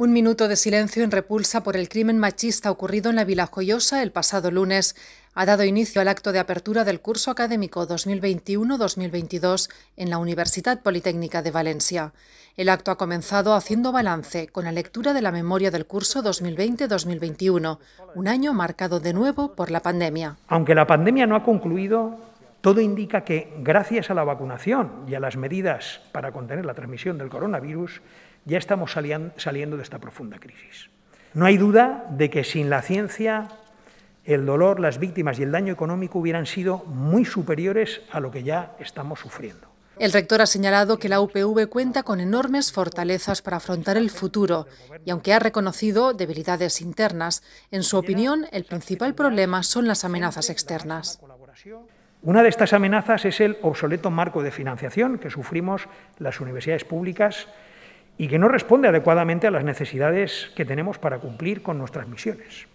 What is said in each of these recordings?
Un minuto de silencio en repulsa por el crimen machista ocurrido en la Vila Joiosa el pasado lunes ha dado inicio al acto de apertura del curso académico 2021-2022 en la Universitat Politècnica de València. El acto ha comenzado haciendo balance con la lectura de la memoria del curso 2020-2021, un año marcado de nuevo por la pandemia. Aunque la pandemia no ha concluido, todo indica que, gracias a la vacunación y a las medidas para contener la transmisión del coronavirus, ya estamos saliendo de esta profunda crisis. No hay duda de que sin la ciencia, el dolor, las víctimas y el daño económico hubieran sido muy superiores a lo que ya estamos sufriendo. El rector ha señalado que la UPV cuenta con enormes fortalezas para afrontar el futuro y, aunque ha reconocido debilidades internas, en su opinión el principal problema son las amenazas externas. Una de estas amenazas es el obsoleto marco de financiación que sufrimos las universidades públicas y que no responde adecuadamente a las necesidades que tenemos para cumplir con nuestras misiones.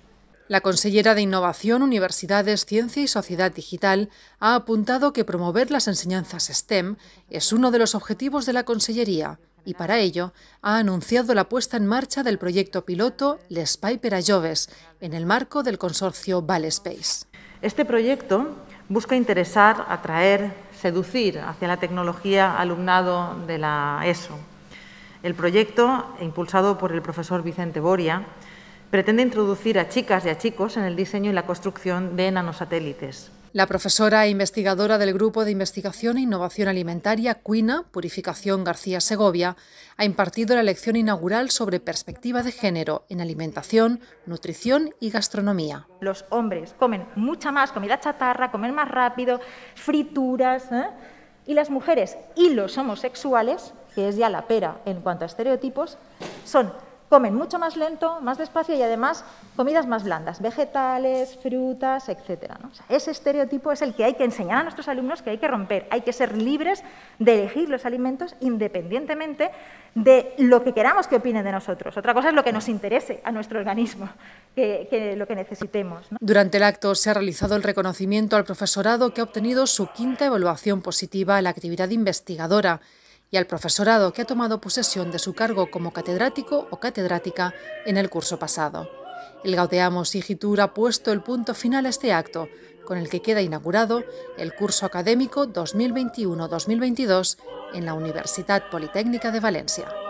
La consellera de Innovación, Universidades, Ciencia y Sociedad Digital ha apuntado que promover las enseñanzas STEM es uno de los objetivos de la Consellería y para ello ha anunciado la puesta en marcha del proyecto piloto Espai per a Joves en el marco del consorcio Valespace. Este proyecto busca interesar, atraer, seducir hacia la tecnología alumnado de la ESO. El proyecto, impulsado por el profesor Vicente Boria, pretende introducir a chicas y a chicos en el diseño y la construcción de nanosatélites. La profesora e investigadora del Grupo de Investigación e Innovación Alimentaria Cuina Purificación García Segovia ha impartido la lección inaugural sobre perspectiva de género en alimentación, nutrición y gastronomía. Los hombres comen mucha más comida chatarra, comen más rápido, frituras, y las mujeres y los homosexuales, que es ya la pera en cuanto a estereotipos, comen mucho más lento, más despacio y además comidas más blandas, vegetales, frutas, etc. ¿no? O sea, ese estereotipo es el que hay que enseñar a nuestros alumnos que hay que romper. Hay que ser libres de elegir los alimentos independientemente de lo que queramos que opinen de nosotros. Otra cosa es lo que nos interese a nuestro organismo, que lo que necesitemos, ¿no? Durante el acto se ha realizado el reconocimiento al profesorado que ha obtenido su quinta evaluación positiva a la actividad investigadora y al profesorado que ha tomado posesión de su cargo como catedrático o catedrática en el curso pasado. El Gaudeamus Igitur ha puesto el punto final a este acto, con el que queda inaugurado el curso académico 2021-2022 en la Universitat Politècnica de València.